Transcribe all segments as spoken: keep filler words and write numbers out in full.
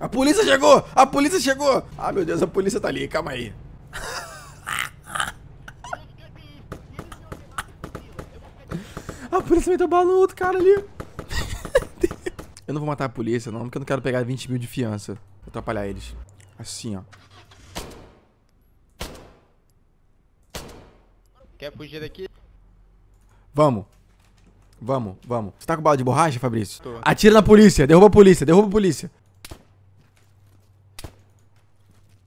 A polícia chegou! A polícia chegou! Ah, meu Deus, a polícia tá ali, calma aí. A polícia meteu bala no outro cara ali. Eu não vou matar a polícia, não, porque eu não quero pegar vinte mil de fiança. Vou atrapalhar eles. Assim, ó. Quer fugir daqui? Vamos. Vamos, vamos. Você tá com bala de borracha, Fabrício? Tô. Atira na polícia, derruba a polícia, derruba a polícia.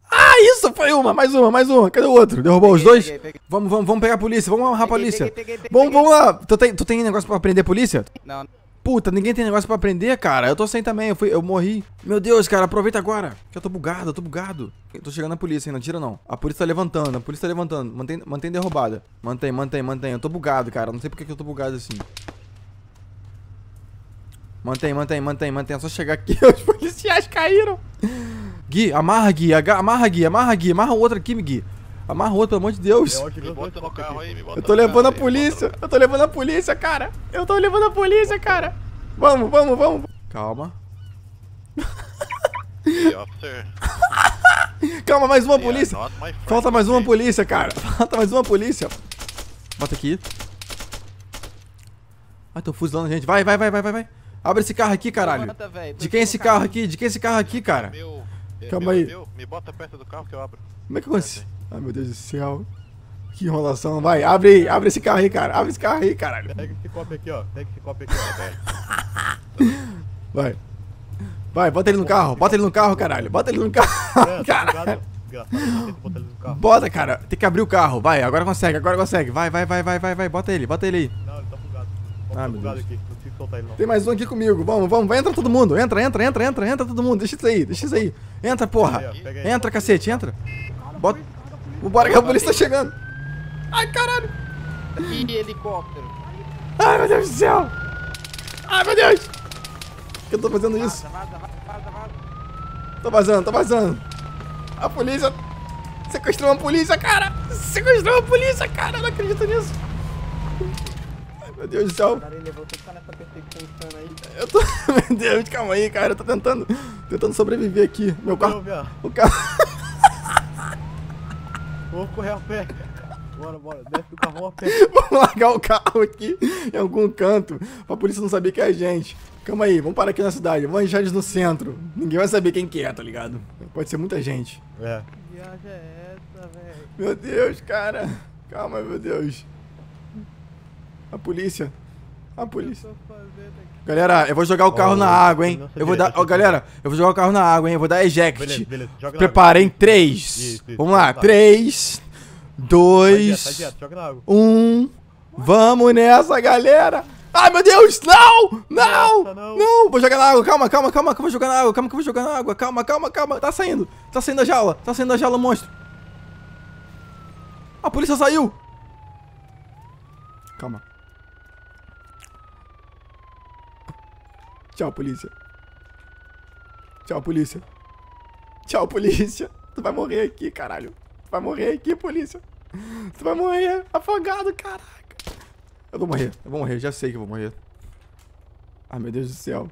Ah, isso! Foi uma, mais uma, mais uma. Cadê o outro? Derrubou peguei, os dois? Peguei, peguei. Vamos, vamos, vamos pegar a polícia, vamos amarrar a polícia. Peguei, peguei, peguei, vamos, vamos lá. Tu tem, tu tem negócio pra prender a polícia? Não. Puta, ninguém tem negócio pra aprender, cara. Eu tô sem também, eu, fui, eu morri. Meu Deus, cara, aproveita agora. Eu tô bugado, eu tô bugado. Eu tô chegando na polícia ainda, tira não. A polícia tá levantando, a polícia tá levantando. Mantém, mantém derrubada. Mantém, mantém, mantém. Eu tô bugado, cara. Não sei porque que eu tô bugado assim. Mantém, mantém, mantém, mantém. É só chegar aqui, os policiais caíram. Gui, amarra, Gui. Amarra, Gui. Amarra, Gui. Amarra o outro aqui, Gui. Amarra o outro, pelo amor de Deus. Me bota no carro aí, me bota. Eu tô levando a polícia. Eu tô levando a polícia, cara. Eu tô levando a polícia, cara. Vamos, vamos, vamos. Calma. Calma, mais uma polícia. Falta mais uma polícia, cara. Falta mais uma polícia. Bota aqui. Ai, tô fuzilando, gente. Vai, vai, vai, vai, vai. Abre esse carro aqui, caralho. De quem é esse carro aqui? De quem é esse carro aqui, cara? Calma aí. Me bota perto do carro que eu abro. Como é que acontece? Ai, meu Deus do céu. Que enrolação. Vai, abre aí. Abre esse carro aí, cara. Abre esse carro aí, caralho. Pega esse copo aqui, ó. Pega esse copo aqui, ó. Vai. Vai, bota ele no carro. Bota ele no carro, caralho. Bota ele no carro, cara. Bota, cara. Tem que abrir o carro. Vai, agora consegue. Agora consegue. Vai, vai, vai, vai, vai, vai. Bota ele. Bota ele aí. Não, ele tá bugado. Ah, meu Deus. Tem mais um aqui comigo. Vamos, vamos. Vai entrar todo mundo. Entra, entra, entra, entra. Entra todo mundo. Deixa isso aí. Deixa isso aí. Entra, porra. Entra, cacete. Entra. Bota... Bora que a polícia tá chegando. Ai, caralho. E helicóptero. Ai, meu Deus do céu. Ai, meu Deus. Por que eu tô fazendo isso? Vaza, vaza, vaza, vaza. Tô vazando, tô vazando. A polícia... Sequestrou uma polícia, cara. Sequestrou uma polícia, cara. Eu não acredito nisso. Ai, meu Deus do céu. Eu tô... Meu Deus, calma aí, cara. Eu tô tentando... Tentando sobreviver aqui. Meu carro... O carro... Vou correr a pé. Bora, bora. Desce do carro a pé. Vamos largar o carro aqui em algum canto pra polícia não saber que é a gente. Calma aí, vamos parar aqui na cidade. Vamos deixar eles no centro. Ninguém vai saber quem que é, tá ligado? Pode ser muita gente. É. Que viagem é essa, velho? Meu Deus, cara. Calma, meu Deus. A polícia. A polícia. Galera, eu vou jogar o carro oh, na água, hein? Eu vou dar. Ó, oh, galera, eu vou jogar o carro na água, hein? Eu vou dar eject. Beleza, beleza. Joga prepara em três. Vamos lá. três, dois, um. Vamos nessa, galera. Ai, meu Deus! Não! Não! Nossa, não! Não! Vou jogar na água. Calma, calma, calma. Que eu vou jogar na água. Calma, que eu vou jogar na água. Calma, calma, calma. Tá saindo. Tá saindo da jaula. Tá saindo da jaula, monstro. A polícia saiu. Calma. Tchau, polícia. Tchau, polícia. Tchau, polícia. Tu vai morrer aqui, caralho. Tu vai morrer aqui, polícia. Tu vai morrer afogado, caraca. Eu vou morrer, eu vou morrer. Já sei que eu vou morrer. Ai, meu Deus do céu.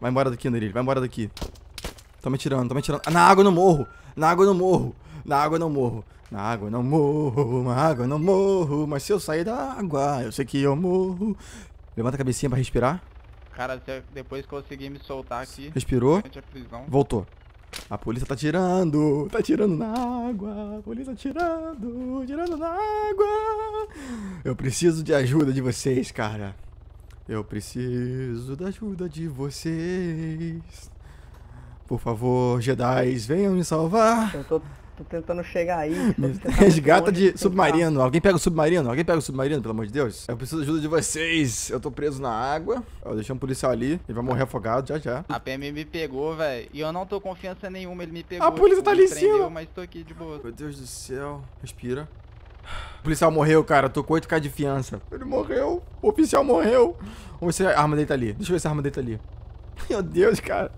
Vai embora daqui, Neril. Vai embora daqui. Tô me tirando, tô me tirando. Na água eu não morro. Na água eu não morro. Na água eu não morro. Na água eu não morro. Na água eu não morro. Mas se eu sair da água, eu sei que eu morro. Levanta a cabecinha pra respirar. Cara, depois consegui me soltar aqui. Respirou. Voltou. A polícia tá tirando. Tá tirando na água. A polícia tirando. Tirando na água. Eu preciso de ajuda de vocês, cara. Eu preciso da ajuda de vocês. Por favor, Jedis, venham me salvar. Eu tô, tô tentando chegar aí. Resgata de submarino. Alguém pega o submarino? Alguém pega o submarino, pelo amor de Deus? Eu preciso da ajuda de vocês. Eu tô preso na água. Eu deixei um policial ali. Ele vai morrer afogado já já. A P M me pegou, velho. E eu não tô confiança nenhuma. Ele me pegou. A polícia tá ali em cima. Mas tô aqui de boa. Meu Deus do céu. Respira. O policial morreu, cara. Eu tô com oito mil de fiança. Ele morreu. O oficial morreu. Vamos ver se a arma dele tá ali. Deixa eu ver se a arma dele tá ali. Meu Deus, cara.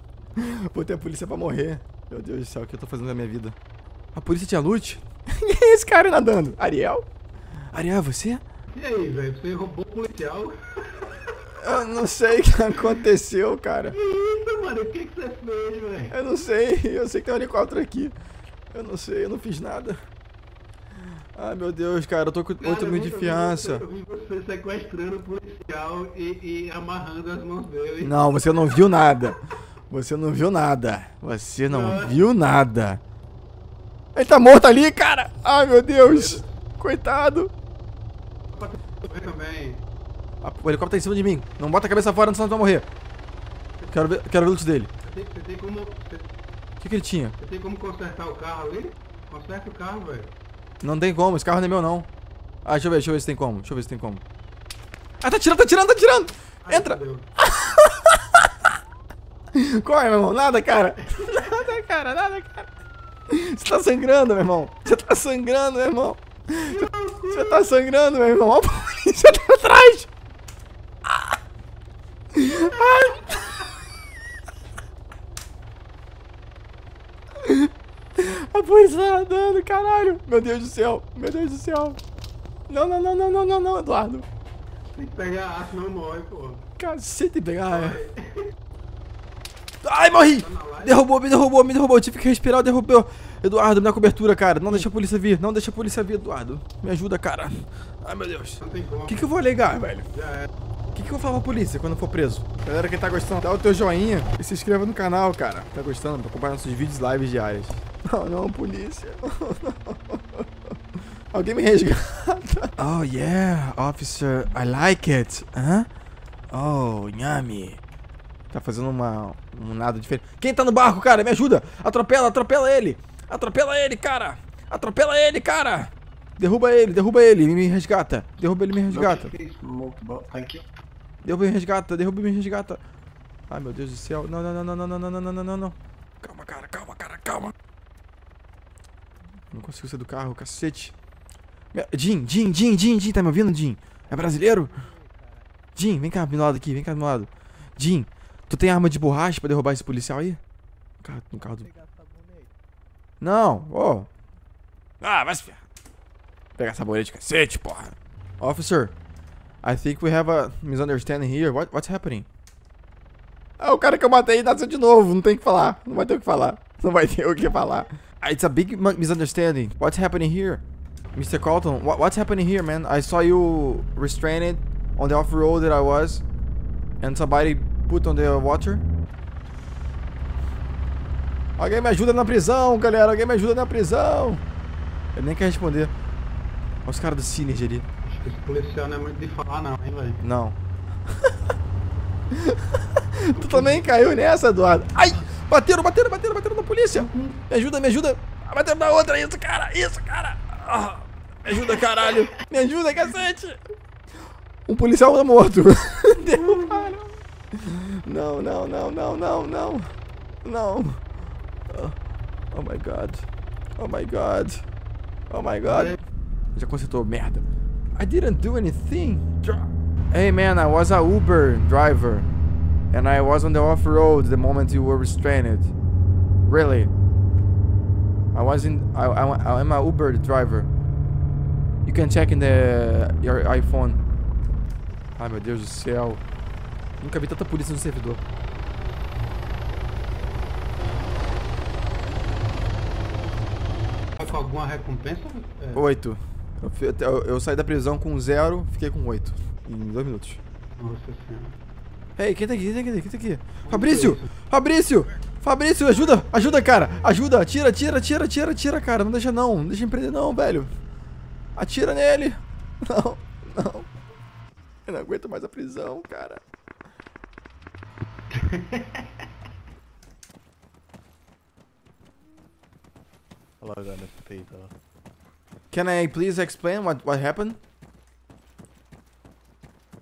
Vou ter a polícia pra morrer. Meu Deus do céu, o que eu tô fazendo na minha vida? A polícia tinha loot? Quem é esse cara nadando? Ariel? Ariel, é você? E aí, velho? Você roubou o policial? Eu não sei o que aconteceu, cara. Que isso, mano? mano? O que que você fez, velho? Eu não sei. Eu sei que tem um helicóptero aqui. Eu não sei. Eu não fiz nada. Ai, meu Deus, cara. Eu tô com cara, outro minuto de fiança. Eu vi você sequestrando o policial e, e amarrando as mãos dele. Não, você não viu nada. Você não viu nada. Você não Nossa. viu nada. Ele tá morto ali, cara. Ai, meu Deus. Coitado. O helicóptero tá em cima de mim. Não bota a cabeça fora, senão tu vai morrer. Quero ver, quero ver o loot dele. Você tem, tem como... O que que ele tinha? Você tem como consertar o carro ali? Conserta o carro, velho. Não tem como, esse carro não é meu, não. Ah, deixa eu ver, deixa eu ver se tem como. Deixa eu ver se tem como. Ah, tá tirando, tá tirando, tá tirando. Ai, entra. Corre, meu irmão. Nada, cara. Nada, cara, nada, cara. Você tá sangrando, meu irmão. Você tá sangrando, meu irmão. Você tá sangrando, meu irmão. Olha a polícia tá atrás. A polícia tá andando, caralho. Meu Deus do céu, meu Deus do céu. Não, não, não, não, não, não, não, Eduardo. Tem que pegar a arma, não morre, pô. Cacete, tem que pegar a arma. Ai, morri! Derrubou, me derrubou, me derrubou. Eu tive que respirar, derrubou. Eduardo, me dá cobertura, cara. Não deixa a polícia vir, não deixa a polícia vir, Eduardo. Me ajuda, cara. Ai, meu Deus. O que que eu vou alegar, velho? Já é. O que que eu vou falar pra polícia quando eu for preso? Galera, quem tá gostando, dá o teu joinha e se inscreva no canal, cara. Tá gostando? Pra acompanhar nossos vídeos e lives diárias. Não, não, polícia. Alguém me resgata. Oh, yeah, officer, I like it. Huh? Oh, yummy. Tá fazendo uma, um nada diferente. Quem tá no barco, cara? Me ajuda. Atropela, atropela ele. Atropela ele, cara. Atropela ele, cara. Derruba ele, derruba ele, me resgata. Derruba ele, me resgata. Derruba e resgata, derruba e resgata. Ai, meu Deus do céu. Não, não, não, não, não, não, não, não, não, não. Calma, cara, calma, cara, calma. Não consigo sair do carro, cacete. Jim, Jim, Jim, Jim, Jim, tá me ouvindo, Jim? É brasileiro? Jim, vem cá do meu lado aqui, vem cá do meu lado. Jim, tu tem arma de borracha pra derrubar esse policial aí? No carro do... Não, ô. Ah, vai se ferrar. Pegar sabonete, cacete, porra. Officer. I think we have a misunderstanding here. What, what's happening? Ah, o cara que eu matei nasceu de novo. Não tem o que falar. Não vai ter o que falar. Não vai ter o que falar. It's a big misunderstanding. What's happening here? mister Colton, what, what's happening here, man? I saw you restrained on the off-road that I was. And somebody put on the water. Alguém me ajuda na prisão, galera. Alguém me ajuda na prisão. Ele nem quer responder. Olha os caras do Synergy ali. Esse policial não é muito de falar não, hein, velho? Não. Tu também caiu nessa, Eduardo. Ai! Bateram, bateram, bateram, bateram na polícia. Me ajuda, me ajuda. Bateram na outra, isso, cara, isso, cara. Ah, me ajuda, caralho. Me ajuda, cacete. Um policial tá morto. Derrubaram. Não, não, não, não, não, não. Não. Oh, oh my God. Oh my God. Oh my God. Já consertou, merda. I didn't do anything. Hey man, I was a Uber driver and I was on the off-road the moment you were restrained. Really? I was in I, I, I am a Uber driver. You can check in the your iPhone. Ai, meu Deus do céu. Nunca vi tanta polícia no servidor. Com alguma recompensa? É. Oito. Eu, fui, eu, eu saí da prisão com zero, fiquei com oito. Em dois minutos. Nossa senhora. Ei, quem tá aqui? Quem tá aqui? Quem tá aqui? Fabrício! Fabrício! Fabrício, ajuda! Ajuda, cara! Ajuda! Atira, atira, atira, atira, atira, cara! Não deixa não! Não deixa empreender não, velho! Atira nele! Não, não. Eu não aguento mais a prisão, cara. Olha lá, galera. Can I please explain what what happened?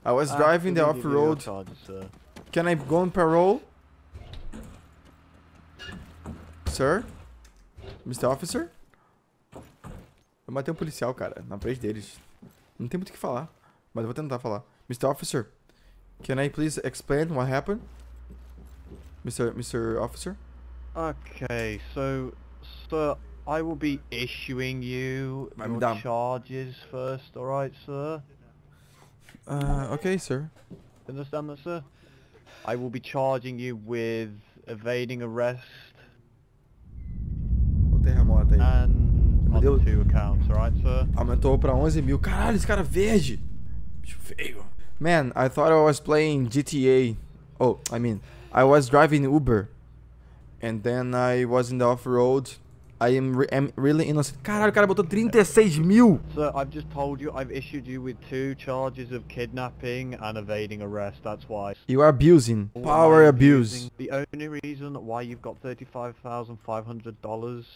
I was ah, driving the off-road. Can I go on parole? Sir? mister Officer? Eu matei um policial, cara, na frente deles. Não tem muito o que falar, mas eu vou tentar falar. mister Officer, can I please explain what happened? mister mister Officer? Okay, so sir, I will be issuing you your down. charges first, alright, sir? Uh, okay, sir. Understand that, sir? I will be charging you with evading arrest. O terremoto aí. And on two accounts, right, sir? Aumentou pra onze mil. Caralho, esse cara é verde. Bicho feio. Man, I thought I was playing G T A. Oh, I mean, I was driving Uber. And then I was in the off-road. I am re am really innocent. Caralho, o cara botou trinta e seis mil. Sir, I've just told you I've issued you with two charges of kidnapping and evading arrest. That's why you are abusing power abuse. The only reason why you've got thirty-five thousand five hundred dollars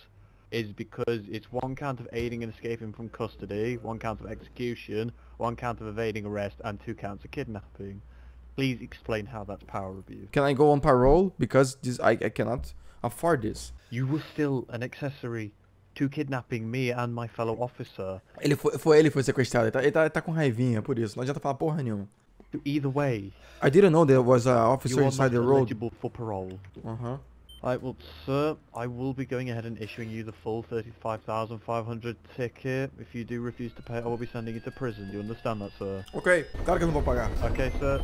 is because it's one count of aiding and escaping from custody, one count of execution, one count of evading arrest, and two counts of kidnapping. Please explain how that's power abuse. Can I go on parole? Because this I, I cannot afford this. You were still an accessory to kidnapping me and my fellow officer. Ele foi, foi ele foi sequestrado. Ele tá, ele, tá, ele tá com raivinha por isso. Não adianta falar porra nenhuma. Either way. I didn't know there was an officer inside the road. You are eligible for parole. Uh-huh. Alright, well, sir, I will be going ahead and issuing you the full thirty-five thousand five hundred ticket. If you do refuse to pay, I will be sending you to prison. Do you understand that, sir? Okay, claro que eu não vou pagar. Okay, sir.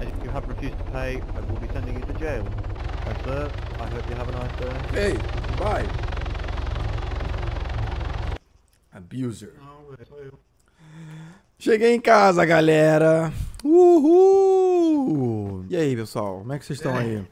And if you have refused to pay, I will be sending you to jail. Alright, sir. I hope you have a nice day. Hey, bye. Abuser. Cheguei em casa, galera. Uhul! E aí, pessoal? Como é que vocês estão aí?